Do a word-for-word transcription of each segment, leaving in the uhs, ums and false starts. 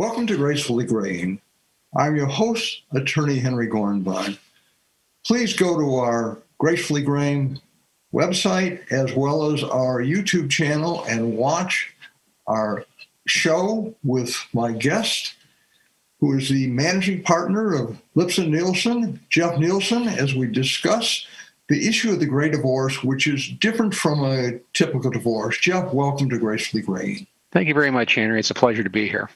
Welcome to Gracefully Graying. I'm your host, Attorney Henry Gornbein. Please go to our Gracefully Graying website as well as our YouTube channel and watch our show with my guest, who is the managing partner of Lipson Neilson, Jeff Neilson, as we discuss the issue of the gray divorce, which is different from a typical divorce. Jeff, welcome to Gracefully Graying. Thank you very much, Henry. It's a pleasure to be here.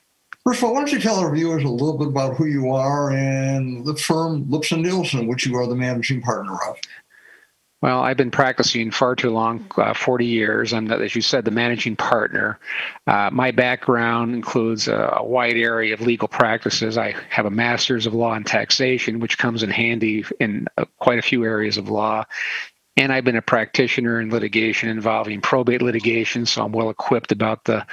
First of all, why don't you tell our viewers a little bit about who you are and the firm Lipson Neilson, which you are the managing partner of. Well, I've been practicing far too long, uh, forty years. I'm, as you said, the managing partner. Uh, my background includes a, a wide area of legal practices. I have a master's of law in taxation, which comes in handy in uh, quite a few areas of law. And I've been a practitioner in litigation involving probate litigation, so I'm well equipped about the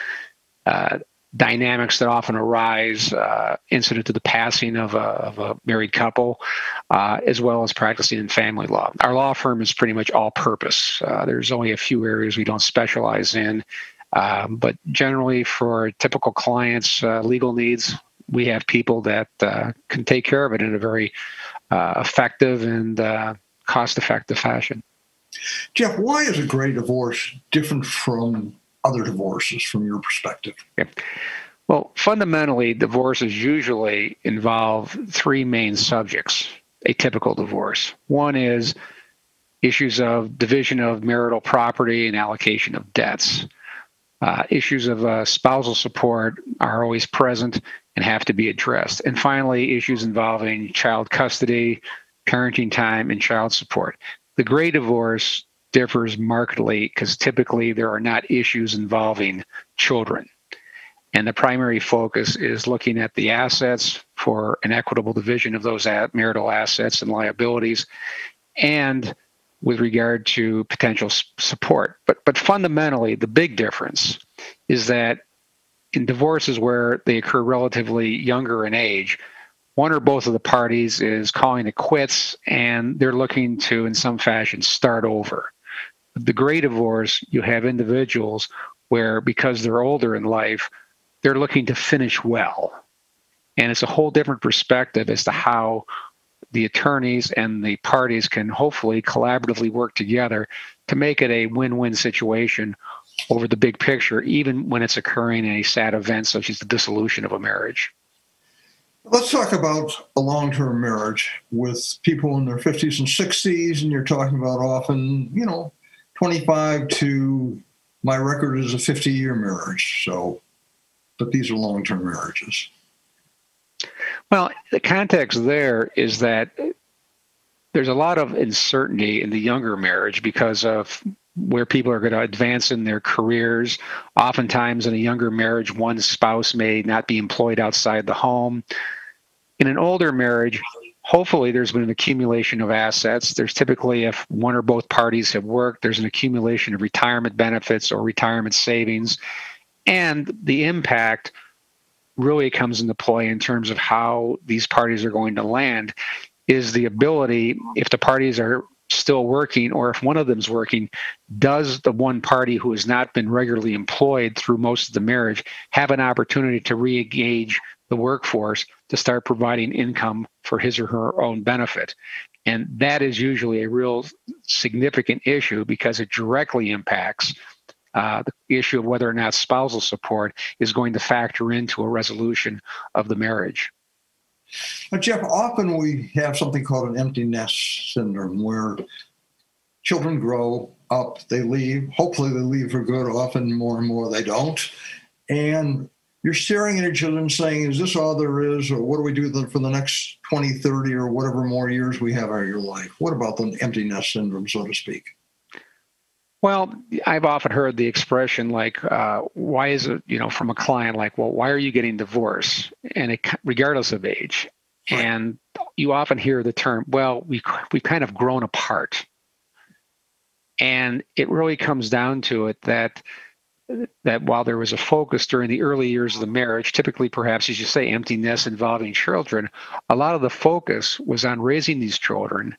uh, dynamics that often arise uh, incident to the passing of a, of a married couple, uh, as well as practicing in family law. Our law firm is pretty much all-purpose. Uh, there's only a few areas we don't specialize in, um, but generally for typical clients' uh, legal needs, we have people that uh, can take care of it in a very uh, effective and uh, cost-effective fashion. Jeff, why is a gray divorce different from other divorces from your perspective? Okay. Well, fundamentally, divorces usually involve three main subjects, a typical divorce. One is issues of division of marital property and allocation of debts. Uh, issues of uh, spousal support are always present and have to be addressed. And finally, issues involving child custody, parenting time, and child support. The gray divorce differs markedly because typically there are not issues involving children. And the primary focus is looking at the assets for an equitable division of those marital assets and liabilities and with regard to potential support. But, but fundamentally, the big difference is that in divorces where they occur relatively younger in age, one or both of the parties is calling it quits and they're looking to, in some fashion, start over. The gray divorce, you have individuals where, because they're older in life, they're looking to finish well. And it's a whole different perspective as to how the attorneys and the parties can hopefully collaboratively work together to make it a win-win situation over the big picture, even when it's occurring in a sad event such as the dissolution of a marriage. Let's talk about a long-term marriage with people in their fifties and sixties, and you're talking about often, you know, twenty-five to, my record is a fifty-year marriage, so, but these are long-term marriages. Well, the context there is that there's a lot of uncertainty in the younger marriage because of where people are going to advance in their careers. Oftentimes in a younger marriage, one spouse may not be employed outside the home. In an older marriage, hopefully there's been an accumulation of assets. There's typically, if one or both parties have worked, there's an accumulation of retirement benefits or retirement savings. And the impact really comes into play in terms of how these parties are going to land is the ability, if the parties are still working, or if one of them's working, does the one party who has not been regularly employed through most of the marriage have an opportunity to re-engage the workforce to start providing income for his or her own benefit? And that is usually a real significant issue because it directly impacts uh, the issue of whether or not spousal support is going to factor into a resolution of the marriage. Now, Jeff, often we have something called an empty nest syndrome where children grow up, they leave, hopefully they leave for good, often more and more they don't. And you're staring at each other and saying, is this all there is, or what do we do for the next twenty, thirty, or whatever more years we have out of your life? What about the empty nest syndrome, so to speak? Well, I've often heard the expression like, uh, why is it, you know, from a client like, well, why are you getting divorced? And it, regardless of age. Right. And you often hear the term, well, we, we've kind of grown apart. And it really comes down to it that that while there was a focus during the early years of the marriage, typically perhaps, as you say, empty nest involving children, a lot of the focus was on raising these children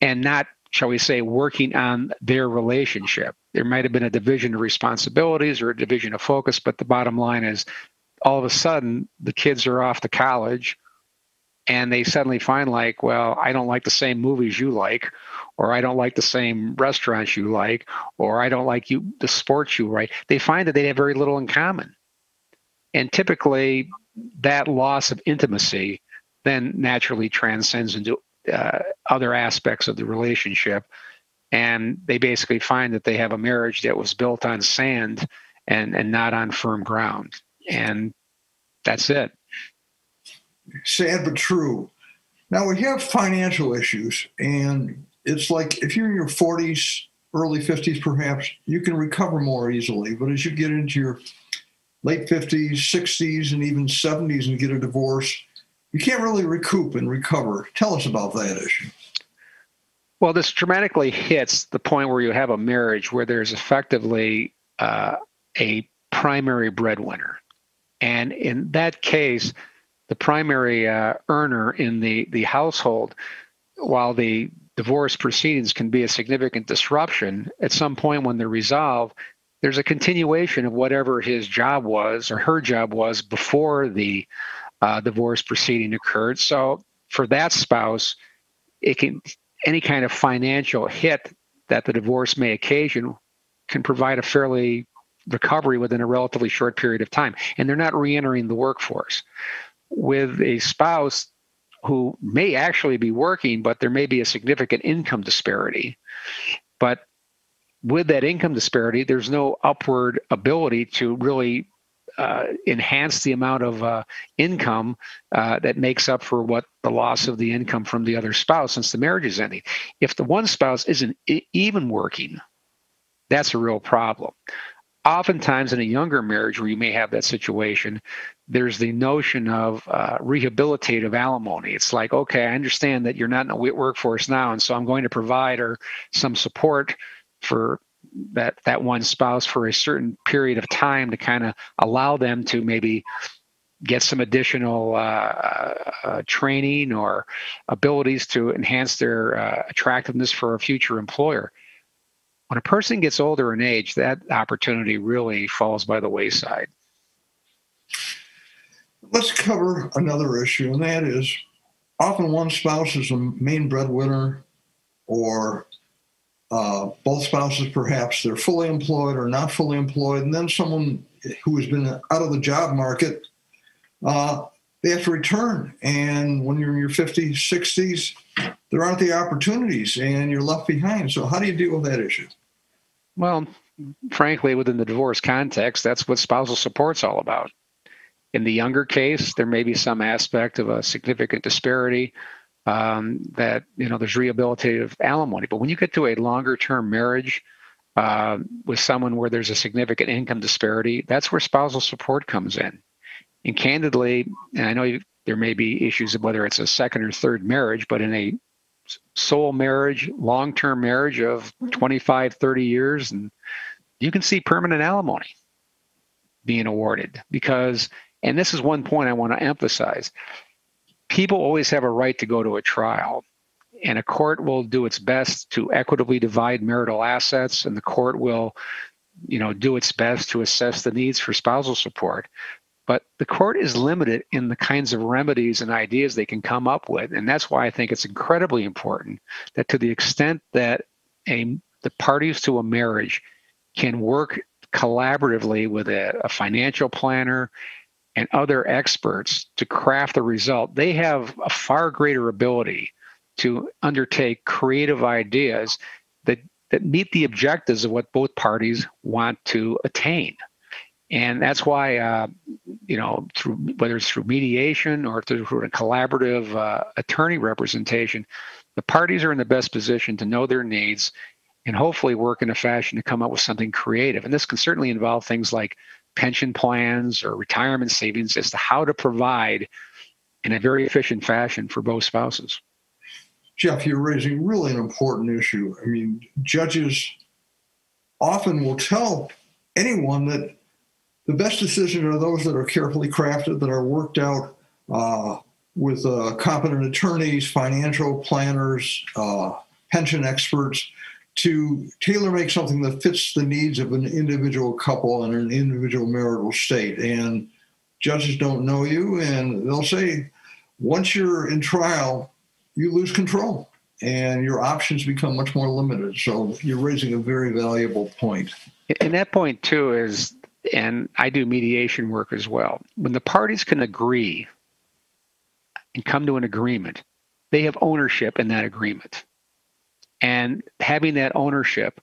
and not, shall we say, working on their relationship. There might have been a division of responsibilities or a division of focus, but the bottom line is all of a sudden the kids are off to college and they suddenly find like, well, I don't like the same movies you like, or I don't like the same restaurants you like, or I don't like you the sports you like. They find that they have very little in common. And typically that loss of intimacy then naturally transcends into uh, other aspects of the relationship. And they basically find that they have a marriage that was built on sand and, and not on firm ground. And that's it. Sad but true. Now, we have financial issues, and it's like if you're in your forties, early fifties perhaps, you can recover more easily. But as you get into your late fifties, sixties, and even seventies and get a divorce, you can't really recoup and recover. Tell us about that issue. Well, this dramatically hits the point where you have a marriage where there's effectively uh, a primary breadwinner. And in that case, the primary uh, earner in the, the household, while the divorce proceedings can be a significant disruption, at some point when they're resolved, there's a continuation of whatever his job was or her job was before the uh, divorce proceeding occurred. So for that spouse, it can any kind of financial hit that the divorce may occasion can provide a fairly recovery within a relatively short period of time. And they're not re-entering the workforce. With a spouse who may actually be working, but there may be a significant income disparity. But with that income disparity, there's no upward ability to really uh, enhance the amount of uh, income uh, that makes up for what the loss of the income from the other spouse since the marriage is ending. If the one spouse isn't even working, that's a real problem. Oftentimes in a younger marriage where you may have that situation, there's the notion of uh, rehabilitative alimony. It's like, okay, I understand that you're not in a workforce now, and so I'm going to provide her some support for that, that one spouse for a certain period of time to kind of allow them to maybe get some additional uh, uh, training or abilities to enhance their uh, attractiveness for a future employer. When a person gets older in age, that opportunity really falls by the wayside. Let's cover another issue, and that is often one spouse is the main breadwinner, or uh, both spouses perhaps. They're fully employed or not fully employed, and then someone who has been out of the job market, uh, they have to return. And when you're in your fifties, sixties, there aren't the opportunities and you're left behind. So how do you deal with that issue? Well, frankly, within the divorce context, that's what spousal support's all about. In the younger case, there may be some aspect of a significant disparity um, that, you know, there's rehabilitative alimony. But when you get to a longer term marriage uh, with someone where there's a significant income disparity, that's where spousal support comes in. And candidly, and I know you, there may be issues of whether it's a second or third marriage, but in a sole marriage, long-term marriage of twenty-five, thirty years, and you can see permanent alimony being awarded because, and this is one point I want to emphasize, people always have a right to go to a trial, and a court will do its best to equitably divide marital assets, and the court will, you know, do its best to assess the needs for spousal support. But the court is limited in the kinds of remedies and ideas they can come up with. And that's why I think it's incredibly important that to the extent that a, the parties to a marriage can work collaboratively with a, a financial planner and other experts to craft the result, they have a far greater ability to undertake creative ideas that, that meet the objectives of what both parties want to attain. And that's why, uh, you know, through, whether it's through mediation or through a collaborative uh, attorney representation, the parties are in the best position to know their needs and hopefully work in a fashion to come up with something creative. And this can certainly involve things like pension plans or retirement savings as to how to provide in a very efficient fashion for both spouses. Jeff, you're raising really an important issue. I mean, judges often will tell anyone that the best decisions are those that are carefully crafted, that are worked out uh, with uh, competent attorneys, financial planners, uh, pension experts, to tailor-make something that fits the needs of an individual couple and an individual marital state. And Judges don't know you, and they'll say once you're in trial, you lose control and your options become much more limited. So you're raising a very valuable point. And that point, too, is, and I do mediation work as well, when the parties can agree and come to an agreement, they have ownership in that agreement. And having that ownership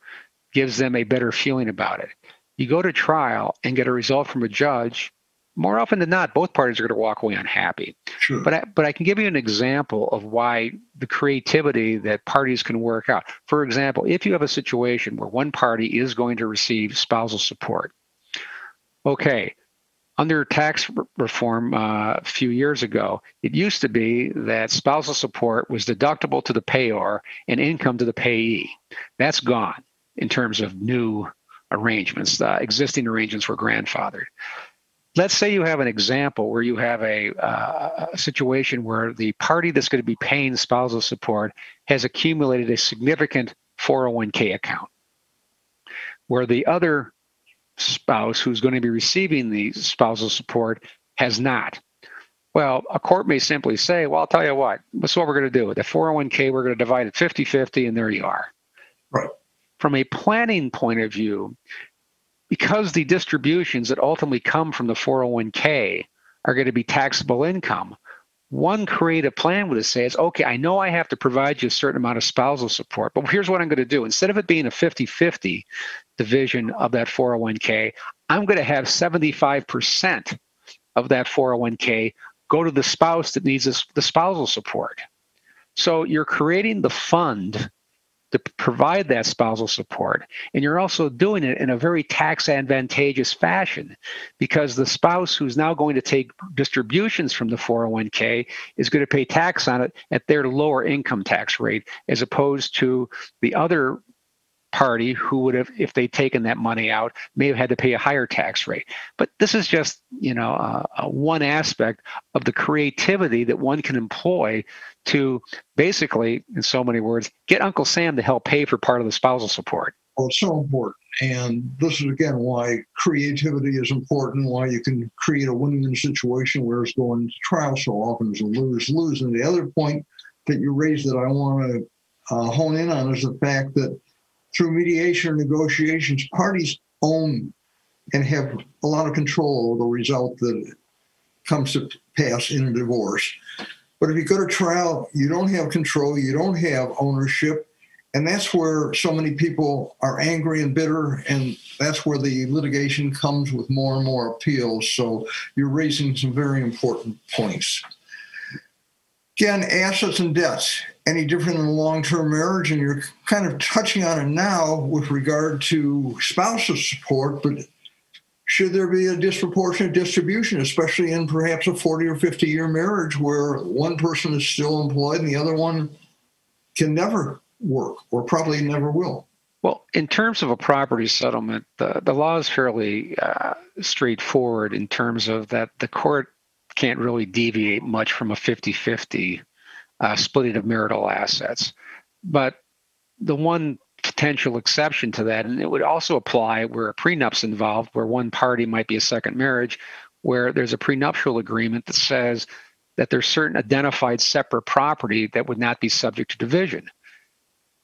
gives them a better feeling about it. You go to trial and get a result from a judge, more often than not, both parties are going to walk away unhappy. Sure. But I, but I can give you an example of why the creativity that parties can work out. For example, if you have a situation where one party is going to receive spousal support, okay, under tax reform uh, a few years ago, it used to be that spousal support was deductible to the payor and income to the payee. That's gone in terms of new arrangements. The existing arrangements were grandfathered. Let's say you have an example where you have a, uh, a situation where the party that's going to be paying spousal support has accumulated a significant four oh one k account, where the other spouse who's going to be receiving the spousal support has not. Well, a court may simply say, well, I'll tell you what, this is what we're going to do. With the four oh one k, we're going to divide it fifty fifty, and there you are. Right. From a planning point of view, because the distributions that ultimately come from the four oh one k are going to be taxable income, one creative plan would say is, okay, I know I have to provide you a certain amount of spousal support, but here's what I'm going to do. Instead of it being a fifty fifty division of that four oh one k, I'm going to have seventy-five percent of that four oh one k go to the spouse that needs this, the spousal support. So you're creating the fund to provide that spousal support. And you're also doing it in a very tax advantageous fashion, because the spouse who's now going to take distributions from the four oh one k is going to pay tax on it at their lower income tax rate, as opposed to the other party who would have, if they'd taken that money out, may have had to pay a higher tax rate. But this is just, you know, uh, uh, one aspect of the creativity that one can employ to basically, in so many words, get Uncle Sam to help pay for part of the spousal support. Well, it's so important. And this is, again, why creativity is important, why you can create a win-win situation, whereas going to trial so often is a lose-lose. And the other point that you raised that I want to uh, hone in on is the fact that through mediation or negotiations, parties own and have a lot of control over the result that comes to pass in a divorce. But if you go to trial, you don't have control, you don't have ownership, and that's where so many people are angry and bitter, and that's where the litigation comes with more and more appeals. So you're raising some very important points. Again, assets and debts, any different in a long-term marriage, and you're kind of touching on it now with regard to spousal support, but should there be a disproportionate distribution, especially in perhaps a forty or fifty year marriage where one person is still employed and the other one can never work or probably never will? Well, in terms of a property settlement, the, the law is fairly uh, straightforward in terms of that the court can't really deviate much from a fifty fifty uh, splitting of marital assets. But the one potential exception to that, and it would also apply where a prenup's involved, where one party might be a second marriage, where there's a prenuptial agreement that says that there's certain identified separate property that would not be subject to division.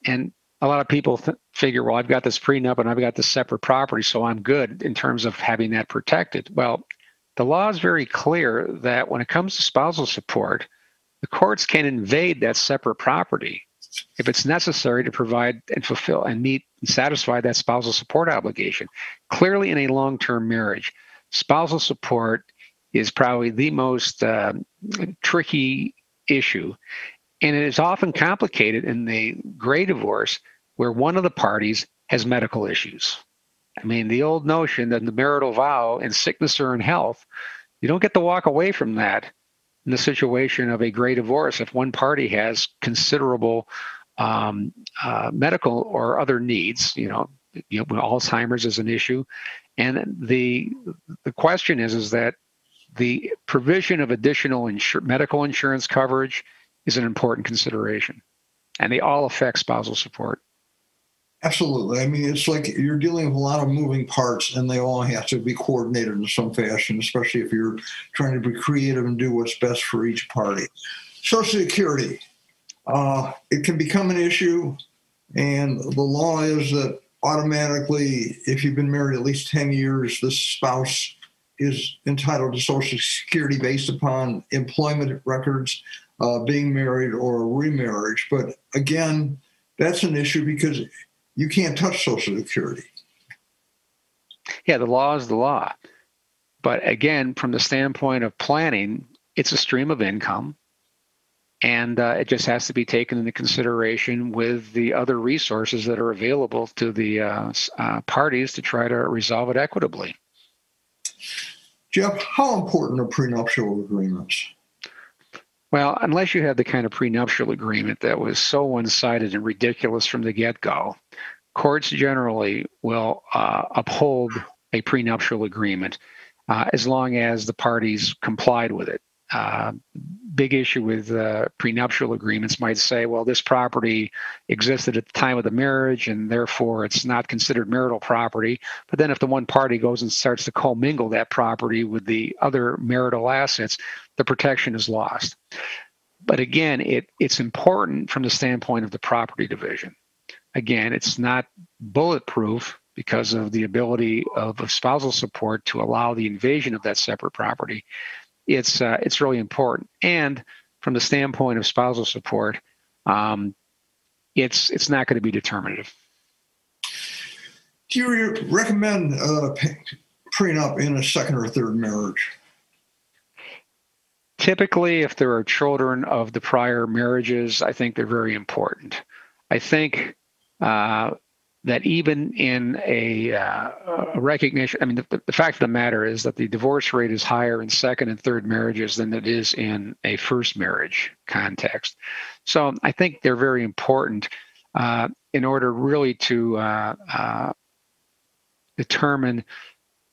And a lot of people th- figure, well, I've got this prenup and I've got this separate property, so I'm good in terms of having that protected. Well, the law is very clear that when it comes to spousal support, the courts can invade that separate property if it's necessary to provide and fulfill and meet and satisfy that spousal support obligation. Clearly, in a long-term marriage, spousal support is probably the most uh, tricky issue. And it is often complicated in the gray divorce where one of the parties has medical issues. I mean, the old notion that the marital vow in sickness or in health, you don't get to walk away from that in the situation of a gray divorce if one party has considerable um, uh, medical or other needs. You know, you know, Alzheimer's is an issue. And the the question is, is that the provision of additional insur- medical insurance coverage is an important consideration. And they all affect spousal support. Absolutely. I mean, it's like you're dealing with a lot of moving parts, and they all have to be coordinated in some fashion, especially if you're trying to be creative and do what's best for each party. Social Security, uh, it can become an issue, and the law is that automatically, if you've been married at least ten years, the spouse is entitled to Social Security based upon employment records, uh, being married, or remarriage. But again, that's an issue because you can't touch Social Security. Yeah, the law is the law. But again, from the standpoint of planning, it's a stream of income, and uh, it just has to be taken into consideration with the other resources that are available to the uh, uh, parties to try to resolve it equitably. Jeff, how important are prenuptial agreements? Well, unless you had the kind of prenuptial agreement that was so one-sided and ridiculous from the get-go, courts generally will uh, uphold a prenuptial agreement uh, as long as the parties complied with it. Uh, big issue with uh, prenuptial agreements might say, well, this property existed at the time of the marriage, and therefore it's not considered marital property. But then if the one party goes and starts to commingle that property with the other marital assets, the protection is lost. But again, it, it's important from the standpoint of the property division. Again, it's not bulletproof because of the ability of, of spousal support to allow the invasion of that separate property. It's uh, it's really important, and from the standpoint of spousal support, um, it's it's not going to be determinative. Do you recommend uh, prenup in a second or third marriage? Typically, if there are children of the prior marriages, I think they're very important. I think uh, that even in a, uh, a recognition, I mean, the, the fact of the matter is that the divorce rate is higher in second and third marriages than it is in a first marriage context. So I think they're very important uh, in order really to uh, uh, determine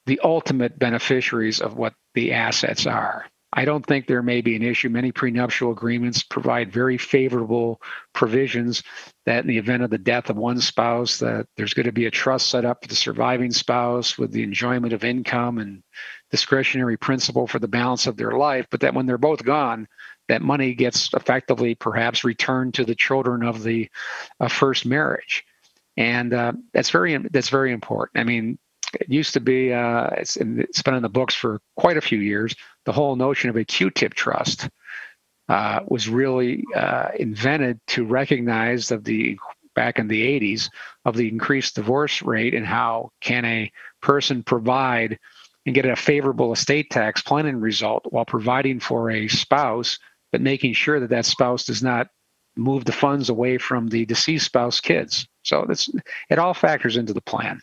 the ultimate beneficiaries of what the assets are. I don't think there may be an issue. Many prenuptial agreements provide very favorable provisions that in the event of the death of one spouse, that there's going to be a trust set up for the surviving spouse with the enjoyment of income and discretionary principal for the balance of their life, but that when they're both gone, that money gets effectively perhaps returned to the children of the uh, first marriage. And uh, that's very that's very important. I mean, it used to be, uh, it's, in, it's been on the books for quite a few years, the whole notion of a Q-tip trust uh, was really uh, invented to recognize of the, back in the eighties, of the increased divorce rate and how can a person provide and get a favorable estate tax planning result while providing for a spouse, but making sure that that spouse does not move the funds away from the deceased spouse's kids. So that's, it all factors into the plan.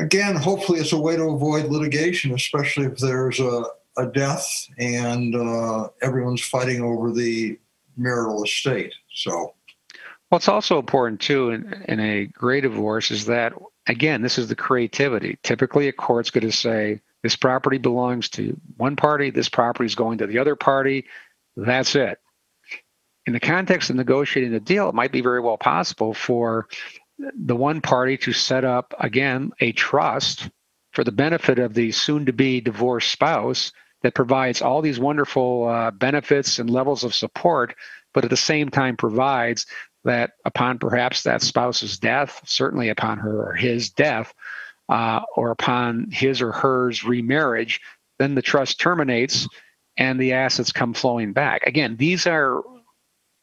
Again, hopefully it's a way to avoid litigation, especially if there's a, a death and uh, everyone's fighting over the marital estate. So, what's also important, too, in, in a gray divorce is that, again, this is the creativity. Typically, a court's going to say, this property belongs to one party, this property is going to the other party, that's it. In the context of negotiating the deal, it might be very well possible for the one party to set up, again, a trust for the benefit of the soon-to-be divorced spouse that provides all these wonderful uh, benefits and levels of support, but at the same time provides that upon perhaps that spouse's death, certainly upon her or his death, uh, or upon his or hers remarriage, then the trust terminates and the assets come flowing back. Again, these are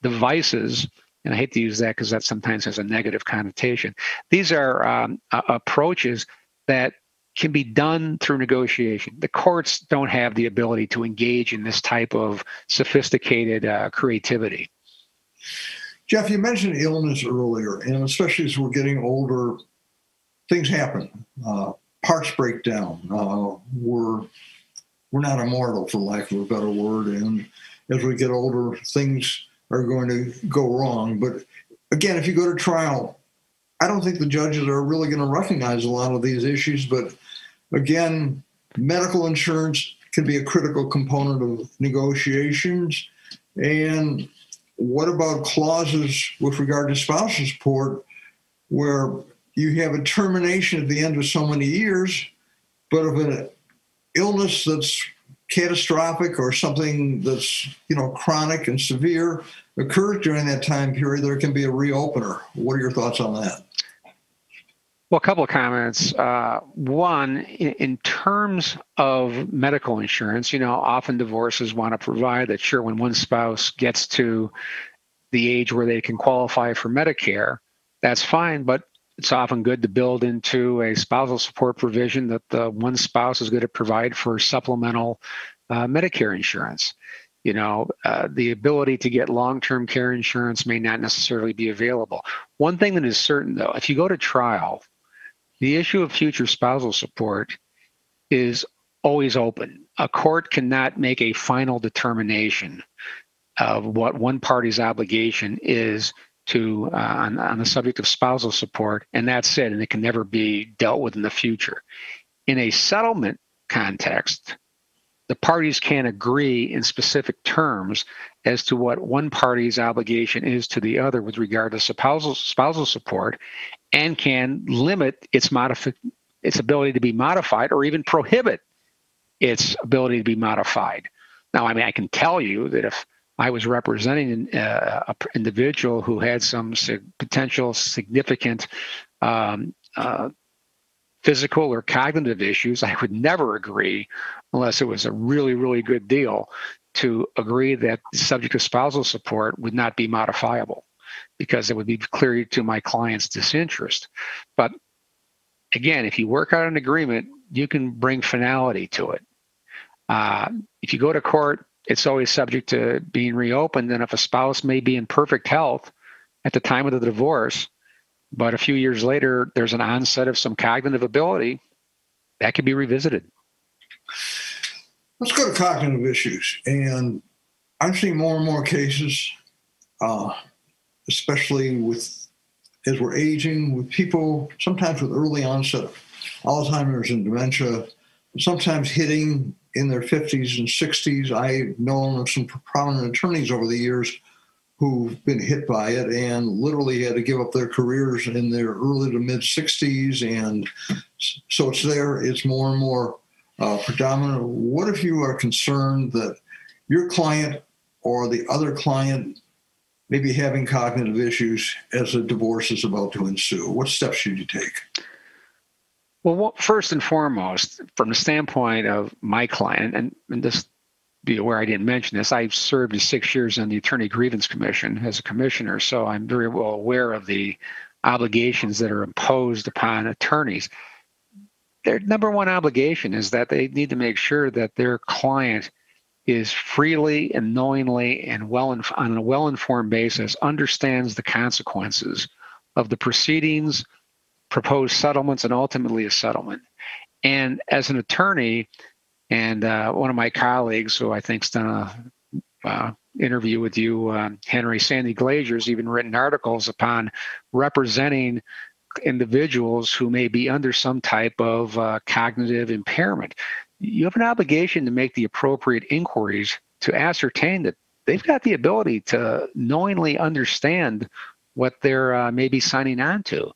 devices. And I hate to use that because that sometimes has a negative connotation. These are um, uh, approaches that can be done through negotiation. The courts don't have the ability to engage in this type of sophisticated uh, creativity. Jeff, you mentioned illness earlier, and especially as we're getting older, things happen. Uh, parts break down. Uh, we're, we're not immortal, for lack of a better word. And as we get older, things are going to go wrong. But again, if you go to trial, I don't think the judges are really going to recognize a lot of these issues. But again, medical insurance can be a critical component of negotiations. And what about clauses with regard to spousal support where you have a termination at the end of so many years, but of an illness that's catastrophic or something that's, you know, chronic and severe occurs during that time period, there can be a reopener. What are your thoughts on that? Well, a couple of comments. Uh, one, in, in terms of medical insurance, you know, often divorces want to provide that, sure, when one spouse gets to the age where they can qualify for Medicare, that's fine, but it's often good to build into a spousal support provision that the one spouse is going to provide for supplemental uh, Medicare insurance. You know, uh, the ability to get long-term care insurance may not necessarily be available. One thing that is certain, though, if you go to trial, the issue of future spousal support is always open. A court cannot make a final determination of what one party's obligation is to uh, on, on the subject of spousal support, and that's it, and it can never be dealt with in the future. In a settlement context, the parties can agree in specific terms as to what one party's obligation is to the other with regard to spousal, spousal support, and can limit its modifi- its ability to be modified or even prohibit its ability to be modified. Now, I mean, I can tell you that if I was representing an uh, individual who had some sig- potential significant um, uh, physical or cognitive issues, I would never agree, unless it was a really, really good deal, to agree that the subject of spousal support would not be modifiable, because it would be clearly to my client's disinterest. But again, if you work out an agreement, you can bring finality to it. Uh, if you go to court, it's always subject to being reopened. And if a spouse may be in perfect health at the time of the divorce, but a few years later, there's an onset of some cognitive ability, that can be revisited. Let's go to cognitive issues. And I've seen more and more cases, uh, especially with, as we're aging, with people, sometimes with early onset of Alzheimer's and dementia, sometimes hitting in their fifties and sixties. I've known of some prominent attorneys over the years who've been hit by it and literally had to give up their careers in their early to mid sixties. And so it's there, it's more and more uh, predominant. What if you are concerned that your client or the other client may be having cognitive issues as a divorce is about to ensue? What steps should you take? Well, what, first and foremost, from the standpoint of my client, and, and this be aware I didn't mention this, I've served six years on the Attorney Grievance Commission as a commissioner, so I'm very well aware of the obligations that are imposed upon attorneys. Their number one obligation is that they need to make sure that their client is freely and knowingly and well inf- on a well-informed basis understands the consequences of the proceedings, proposed settlements, and ultimately a settlement. And as an attorney, and uh, one of my colleagues, who I think's done a uh, interview with you, uh, Henry, Sandy Glazier, has even written articles upon representing individuals who may be under some type of uh, cognitive impairment. You have an obligation to make the appropriate inquiries to ascertain that they've got the ability to knowingly understand what they're uh, maybe signing on to.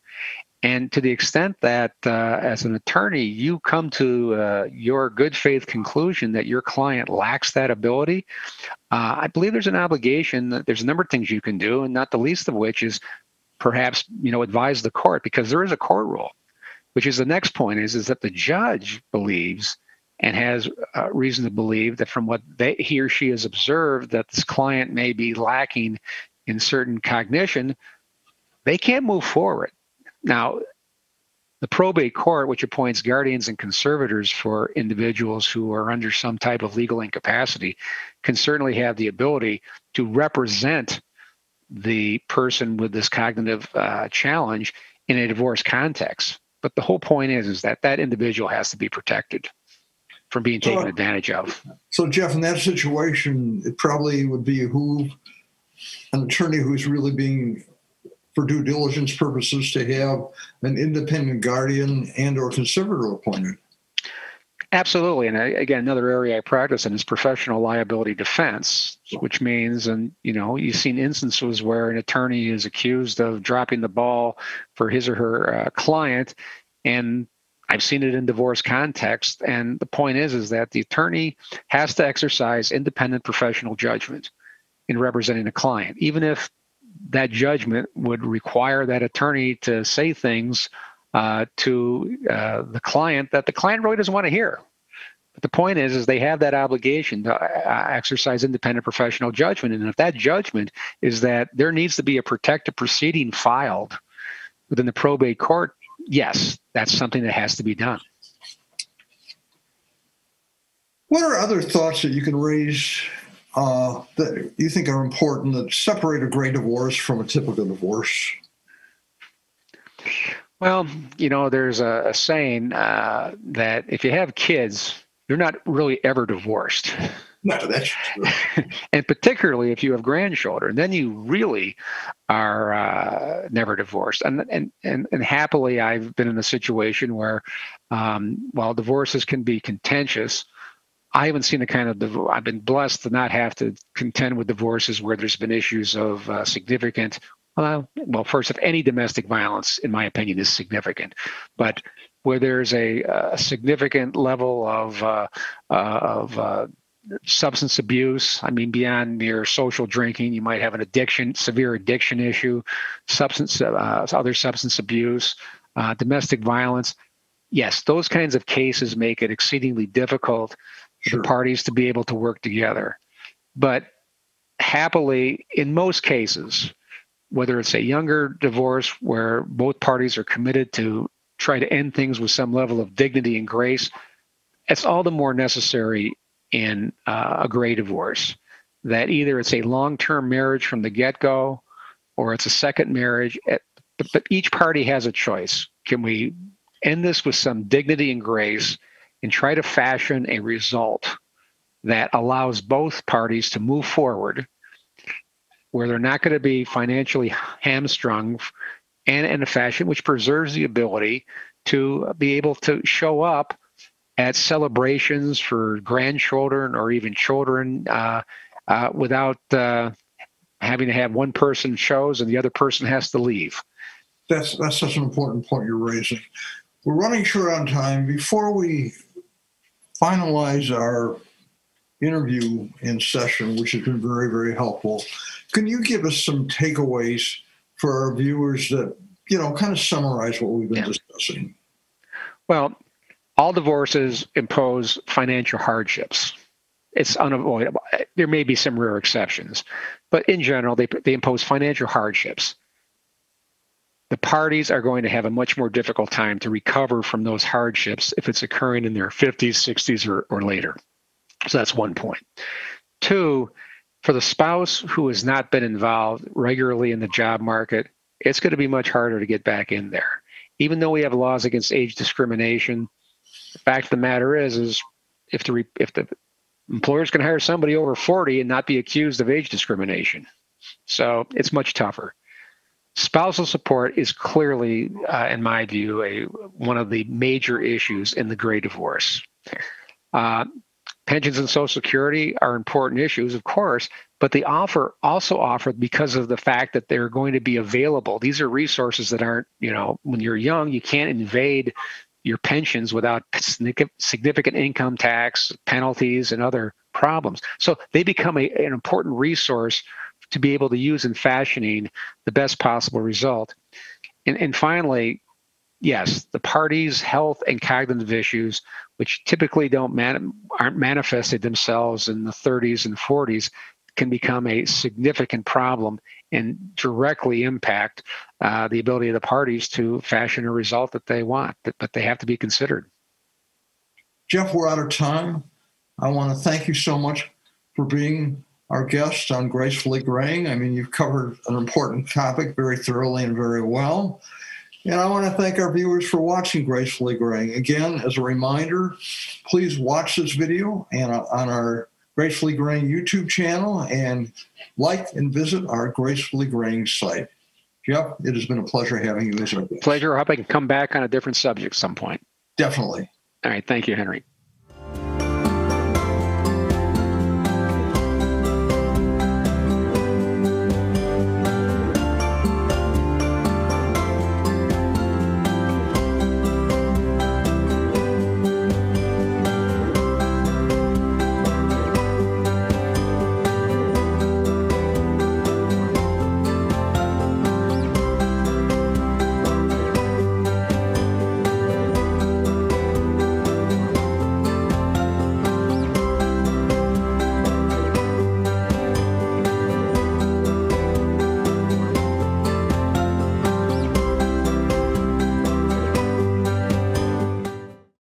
And to the extent that uh, as an attorney, you come to uh, your good faith conclusion that your client lacks that ability, uh, I believe there's an obligation that there's a number of things you can do, and not the least of which is perhaps, you know, advise the court, because there is a court rule, which is the next point is, is that the judge believes and has uh, reason to believe that from what they, he or she has observed that this client may be lacking in certain cognition, they can't move forward. Now, the probate court, which appoints guardians and conservators for individuals who are under some type of legal incapacity, can certainly have the ability to represent the person with this cognitive uh, challenge in a divorce context. But the whole point is, is that that individual has to be protected from being taken so, advantage of. So, Jeff, in that situation, it probably would be who an attorney who's really being, for due diligence purposes, to have an independent guardian and or conservator appointed. Absolutely. And I, again, another area I practice in is professional liability defense, which means, and you know, you've seen instances where an attorney is accused of dropping the ball for his or her uh, client. And I've seen it in divorce context. And the point is, is that the attorney has to exercise independent professional judgment in representing a client, even if that judgment would require that attorney to say things uh, to uh, the client that the client really doesn't want to hear. But the point is, is they have that obligation to uh, exercise independent professional judgment. And if that judgment is that there needs to be a protective proceeding filed within the probate court, yes, that's something that has to be done. What are other thoughts that you can raise uh, that you think are important that separate a gray divorce from a typical divorce? Well, you know, there's a, a saying uh, that if you have kids, you're not really ever divorced. No, that's true. And particularly if you have grandchildren, then you really are uh, never divorced. And, and and and happily, I've been in a situation where, um, while divorces can be contentious, I haven't seen the kind of divorce. I've been blessed to not have to contend with divorces where there's been issues of uh, significant. Well, well, first, if any domestic violence, in my opinion, is significant, but where there's a, a significant level of uh, uh, of uh, substance abuse. I mean, beyond mere social drinking, you might have an addiction, severe addiction issue, substance, uh, other substance abuse, uh, domestic violence. Yes, those kinds of cases make it exceedingly difficult for sure. The parties to be able to work together. But happily, in most cases, whether it's a younger divorce where both parties are committed to try to end things with some level of dignity and grace, it's all the more necessary in uh, a gray divorce, that either it's a long-term marriage from the get-go or it's a second marriage, at, but, but each party has a choice. Can we end this with some dignity and grace and try to fashion a result that allows both parties to move forward where they're not going to be financially hamstrung and in a fashion which preserves the ability to be able to show up at celebrations for grandchildren or even children uh, uh, without uh, having to have one person shows and the other person has to leave. That's, that's such an important point you're raising. We're running short on time. Before we finalize our interview in session, which has been very, very helpful, can you give us some takeaways for our viewers that, you know, kind of summarize what we've been yeah. discussing? Well, all divorces impose financial hardships. It's unavoidable. There may be some rare exceptions, but in general, they, they impose financial hardships. The parties are going to have a much more difficult time to recover from those hardships if it's occurring in their fifties, sixties, or, or later. So that's one point. Two, for the spouse who has not been involved regularly in the job market, it's going to be much harder to get back in there. Even though we have laws against age discrimination, the fact of the matter is, is if the re, if the employers can hire somebody over forty and not be accused of age discrimination, so it's much tougher. Spousal support is clearly, uh, in my view, a one of the major issues in the gray divorce. Uh, pensions and Social Security are important issues, of course, but they offer also offer because of the fact that they're going to be available. These are resources that aren't, you know, when you're young, you can't invade your pensions without significant income tax, penalties, and other problems. So they become a, an important resource to be able to use in fashioning the best possible result. And, and finally, yes, the parties' health and cognitive issues, which typically don't man, aren't manifested themselves in the thirties and forties, can become a significant problem and directly impact uh, the ability of the parties to fashion a result that they want, but they have to be considered. Jeff, we're out of time. I want to thank you so much for being our guest on Gracefully Graying. I mean, you've covered an important topic very thoroughly and very well. And I want to thank our viewers for watching Gracefully Graying. Again, as a reminder, please watch this video and on our Gracefully Graying YouTube channel and like and visit our Gracefully Graying site. Jeff, it has been a pleasure having you as our guest. Pleasure. I hope I can come back on a different subject at some point. Definitely. All right. Thank you, Henry.